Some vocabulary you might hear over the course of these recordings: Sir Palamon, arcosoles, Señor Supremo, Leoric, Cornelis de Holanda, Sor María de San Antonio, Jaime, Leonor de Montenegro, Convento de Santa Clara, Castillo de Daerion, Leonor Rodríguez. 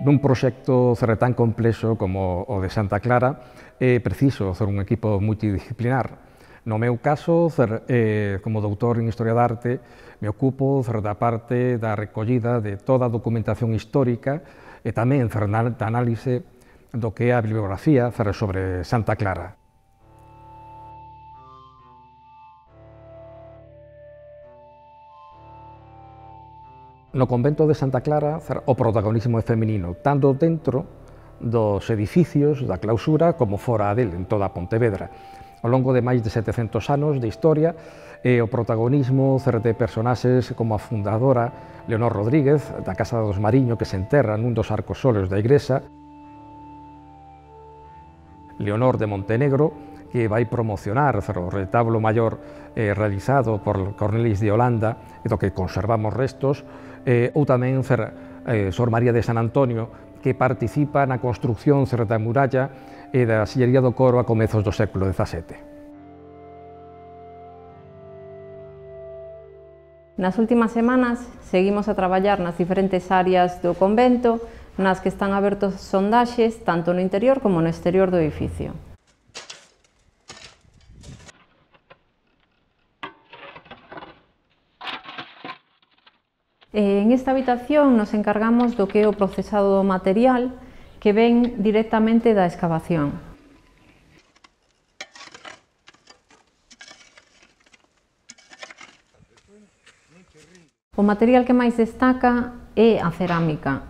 Nun proxecto tan complexo como o de Santa Clara é preciso facer un equipo multidisciplinar. No meu caso, como doutor en Historia da Arte, me ocupo da parte da recollida de toda a documentación histórica e tamén da análise do que é a bibliografía sobre Santa Clara. No convento de Santa Clara o protagonismo é feminino, tanto dentro dos edificios da clausura como fora del, en toda Pontevedra. Ao longo de máis de 700 anos de historia, o protagonismo de personaxes como a fundadora Leonor Rodríguez, da Casa dos Mariños, que se enterra nun dos arcosoles da igrexa, Leonor de Montenegro, que vai promocionar o retablo maior realizado por Cornelis de Holanda, do que conservamos restos, ou tamén Sor María de San Antonio, que participa na construcción da muralla e da sillería do coro a comezos do século XVII. Nas últimas semanas seguimos a traballar nas diferentes áreas do convento nas que están abertos sondaxes tanto no interior como no exterior do edificio. En esta habitación nos encargamos do que é o procesado do material que ven directamente da excavación. O material que máis destaca é a cerámica,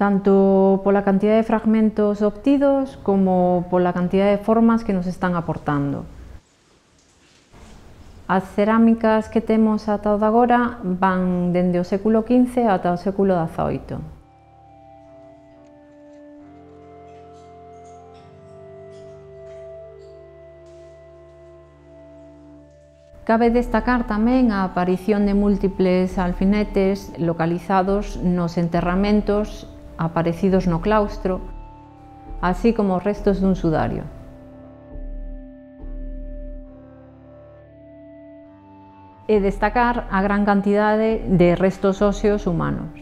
tanto pola cantidad de fragmentos obtidos como pola cantidad de formas que nos están aportando. As cerámicas que temos ata o de agora van dende o século XV ata o século XVIII. Cabe destacar tamén a aparición de múltiples alfinetes localizados nos enterramentos aparecidos no claustro, así como os restos dun sudario. E destacar a gran cantidade de restos óseos humanos.